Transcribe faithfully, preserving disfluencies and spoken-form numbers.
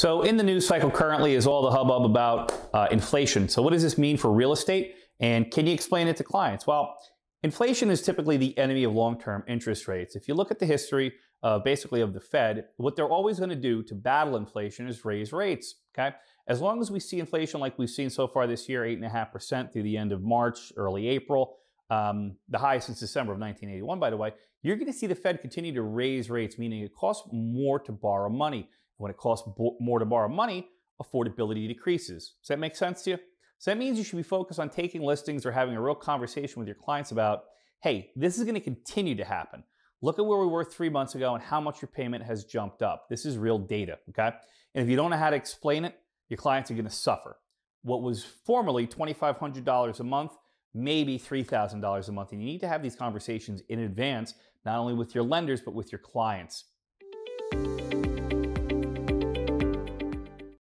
So in the news cycle currently is all the hubbub about uh, inflation. So what does this mean for real estate? And can you explain it to clients? Well, inflation is typically the enemy of long-term interest rates. If you look at the history uh, basically of the Fed, what they're always going to do to battle inflation is raise rates. Okay, as long as we see inflation like we've seen so far this year, eight point five percent through the end of March, early April, um, the highest since December of nineteen eighty-one, by the way, you're going to see the Fed continue to raise rates, meaning it costs more to borrow money. When it costs more to borrow money, affordability decreases. Does that make sense to you? So that means you should be focused on taking listings or having a real conversation with your clients about, hey, this is going to continue to happen. Look at where we were three months ago and how much your payment has jumped up. This is real data, okay? And if you don't know how to explain it, your clients are going to suffer. What was formerly twenty-five hundred dollars a month, maybe three thousand dollars a month. And you need to have these conversations in advance, not only with your lenders, but with your clients.